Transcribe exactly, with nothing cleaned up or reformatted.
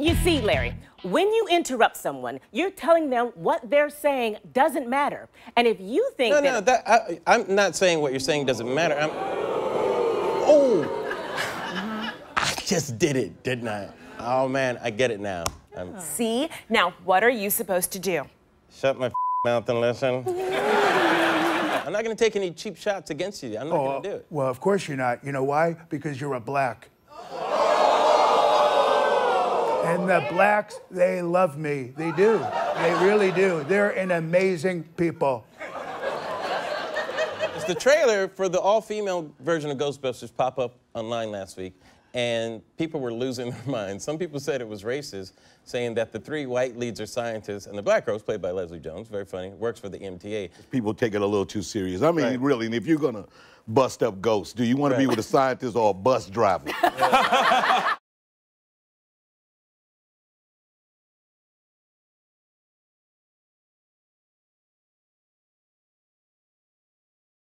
You see, Larry, when you interrupt someone, you're telling them what they're saying doesn't matter. And if you think no, that... No, no, that, I, I'm not saying what you're saying doesn't matter. I'm... Oh! I just did it, didn't I? Oh, man, I get it now. I'm... See? Now, what are you supposed to do? Shut my mouth and listen. I'm not going to take any cheap shots against you. I'm not oh, going to do it. Well, of course you're not. You know why? Because you're a black. And the blacks, they love me. They do. They really do. They're an amazing people. It's the trailer for the all-female version of Ghostbusters pop up online last week, and people were losing their minds. Some people said it was racist, saying that the three white leads are scientists, and the black girl's played by Leslie Jones, very funny, works for the M T A. People take it a little too serious. I mean, right. really, if you're gonna bust up ghosts, do you want right. to be with a scientist or a bus driver? Yeah.